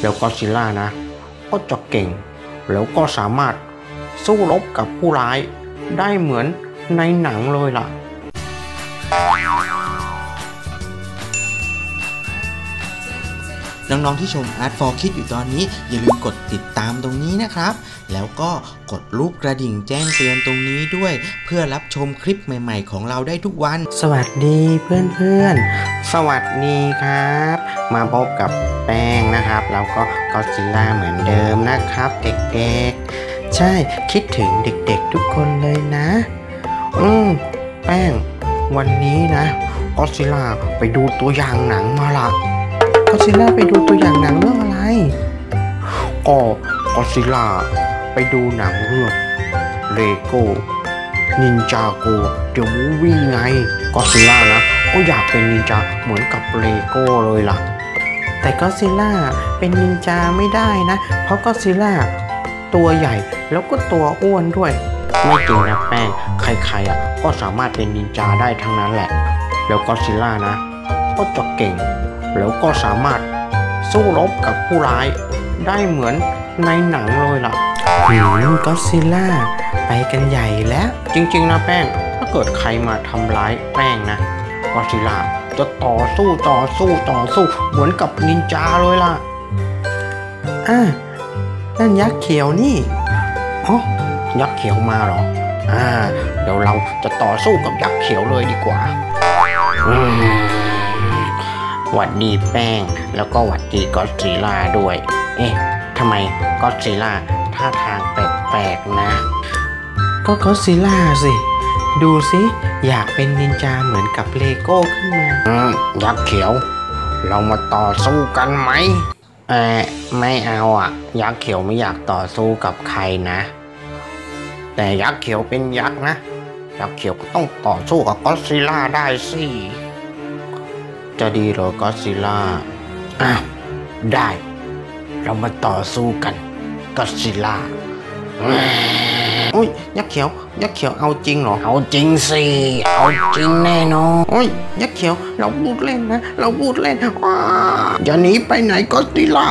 แล้วก็ซิลล่านะก็จะเก่งแล้วก็สามารถสู้รบกับผู้ร้ายได้เหมือนในหนังเลยล่ะน้องๆที่ชม Art For Kids อยู่ตอนนี้อย่าลืมกดติดตามตรงนี้นะครับแล้วก็กดรูปกระดิ่งแจ้งเตือนตรงนี้ด้วยเพื่อรับชมคลิปใหม่ๆของเราได้ทุกวันสวัสดีเพื่อนๆสวัสดีครับมาพบกับแป้งนะครับแล้วก็ก็ซิลล่าเหมือนเดิมนะครับเด็กๆใช่คิดถึงเด็กๆทุกคนเลยนะแป้งวันนี้นะก็ซิลล่าไปดูตัวอย่างหนังมาละก็ซิลล่าไปดูตัวอย่างหนังเรื่องอะไรก็ซิลล่าไปดูหนังเรื่องเลโก้นินจาโกเดอะมูฟวี่ไงก็ซิลล่านะก็อยากเป็นนินจาเหมือนกับเลโก้เลยล่ะแต่ก็ซิลล่าเป็นนินจาไม่ได้นะเพราะก็ซิลล่าตัวใหญ่แล้วก็ตัวอ้วนด้วยไม่จริงนะแป้งใครๆก็สามารถเป็นนินจาได้ทั้งนั้นแหละแล้วก็ซิลล่านะก็จะเก่งแล้วก็สามารถสู้รบกับผู้ร้ายได้เหมือนในหนังเลยล่ะก็ซิลล่าไปกันใหญ่แล้วจริงๆนะแป้งถ้าเกิดใครมาทำร้ายแป้งนะก็ซิลล่าจะต่อสู้เหมือนกับนินจาเลยล่ะนั่นยักษ์เขียวนี่ยักษ์เขียวมาเหรอเดี๋ยวเราจะต่อสู้กับยักษ์เขียวเลยดีกว่าหวัดดีแป้งแล้วก็หวัดดีก็ซิลล่าด้วยทำไมก็ซิลล่าท่าทางแปลกๆนะก็ซิลล่าสิดูสิอยากเป็นนินจาเหมือนกับเลโก้ขึ้นมายักษ์เขียวเรามาต่อสู้กันไหมไม่เอายักษ์เขียวไม่อยากต่อสู้กับใครนะแต่ยักษ์เขียวเป็นยักษ์นะยักษ์เขียวก็ต้องต่อสู้กับก็ซิลล่าได้สิจะดีหรอก็ซิลล่าได้เรามาต่อสู้กันก็ซิลล่ายักษ์เขียวเอาจริงเหรอเอาจริงสิเอาจริงแน่นอนยักษ์เขียวเราพูดเล่นนะเราพูดเล่นอย่าหนีไปไหนก็ซิลล่า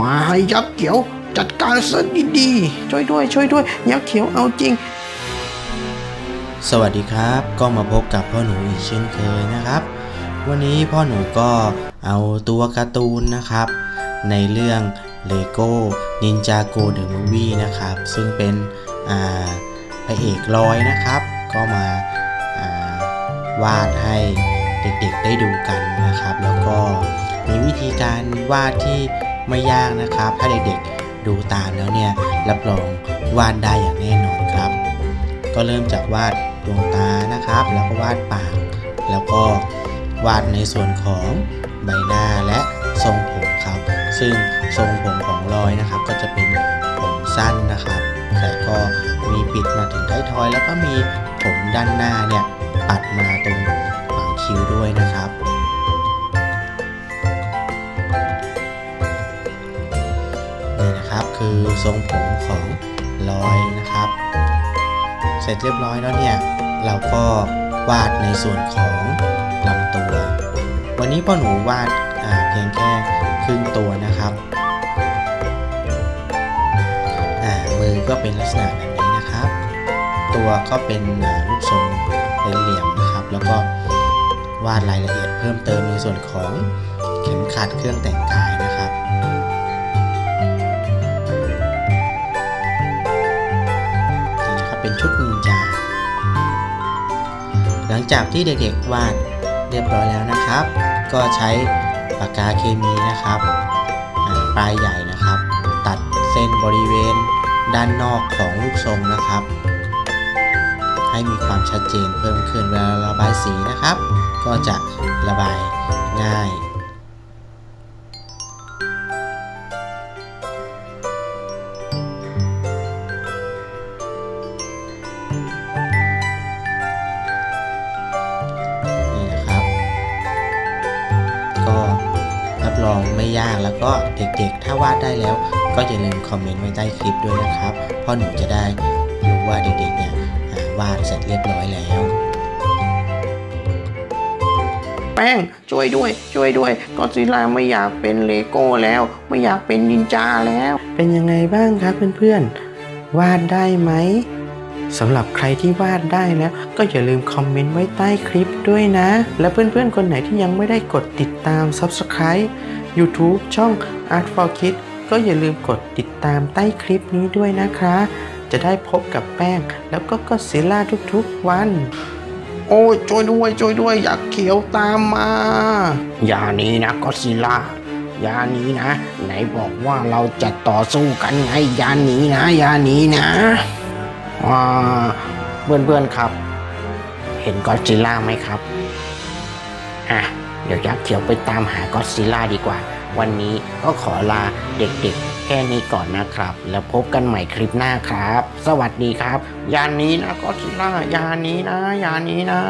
มาให้ยักษ์เขียวจัดการซะดีๆช่วยด้วยยักษ์เขียวเอาจริงสวัสดีครับก็มาพบกับพ่อหนูอีกเช่นเคยนะครับวันนี้พ่อหนูก็เอาตัวการ์ตูนนะครับในเรื่อง Lego Ninjago The Movie นะครับซึ่งเป็นพระเอกลอยนะครับก็มาวาดให้เด็กๆได้ดูกันนะครับแล้วก็มีวิธีการวาดที่ไม่ยากนะครับถ้าเด็กๆดูตามแล้วเนี่ยรับรองวาดได้อย่างแน่นอนครับก็เริ่มจากวาดดวงตานะครับแล้วก็วาดปากแล้วก็วาดในส่วนของใบหน้าและทรงผมครับซึ่งทรงผมของลอยนะครับก็จะเป็นผมสั้นนะครับแต่ก็มีปิดมาถึงท้ายทอยแล้วก็มีผมด้านหน้าเนี่ยปัดมาตรงหางคิ้วด้วยนะครับนี่นะครับคือทรงผมของลอยนะครับเสร็จเรียบร้อยแล้วเนี่ยเราก็วาดในส่วนของลำตัววันนี้พ่อหนูวาดเพียงแค่ครึ่งตัวนะครับมือก็เป็นลักษณะแบบนี้นะครับตัวก็เป็นรูปทรงเป็นเหลี่ยมนะครับแล้วก็วาดรายละเอียดเพิ่มเติมในส่วนของเข็มขัดเครื่องแต่งกายนะครับนี่นะครับเป็นชุดนินจาหลังจากที่เด็กๆวาดเรียบร้อยแล้วนะครับก็ใช้ปากกาเคมีนะครับปลายใหญ่นะครับตัดเส้นบริเวณด้านนอกของรูปทรงนะครับให้มีความชัดเจนเพิ่มขึ้นเวลาระบายสีนะครับก็จะระบายง่ายไม่ยากแล้วก็เด็กๆถ้าวาดได้แล้วก็อย่าลืมคอมเมนต์ไว้ใต้คลิปด้วยนะครับเพราะหนูจะได้รู้ว่าเด็กๆเนี่ยวาดเสร็จเรียบร้อยแล้ว แป้งช่วยด้วยช่วยด้วยก็ซิล่าไม่อยากเป็นเลโก้แล้วไม่อยากเป็นนินจาแล้วเป็นยังไงบ้างครับเพื่อนๆวาดได้ไหมสำหรับใครที่วาดได้แล้วก็อย่าลืมคอมเมนต์ไว้ใต้คลิปด้วยนะและเพื่อนๆคนไหนที่ยังไม่ได้กดติดตาม Subscribe YouTube ช่อง Art For Kids ก็อย่าลืมกดติดตามใต้คลิปนี้ด้วยนะคะจะได้พบกับแป้งแล้วก็ก็ซิล่าทุกๆวันโอ้ยช่วยด้วยช่วยด้วยอย่าเขียวตามมาอย่านี้นะก็ซิล่าอย่านี้นะไหนบอกว่าเราจะต่อสู้กันไงอย่านี้นะอย่านี้นะเพื่อนๆครับเห็นก็อดซิลล่าไหมครับอ่ะเดี๋ยวยักษ์เขียวไปตามหาก็อดซิลล่าดีกว่าวันนี้ก็ขอลาเด็กๆแค่นี้ก่อนนะครับแล้วพบกันใหม่คลิปหน้าครับสวัสดีครับยานี้นะก็อดซิลล่ายานี้นะยานี้นะ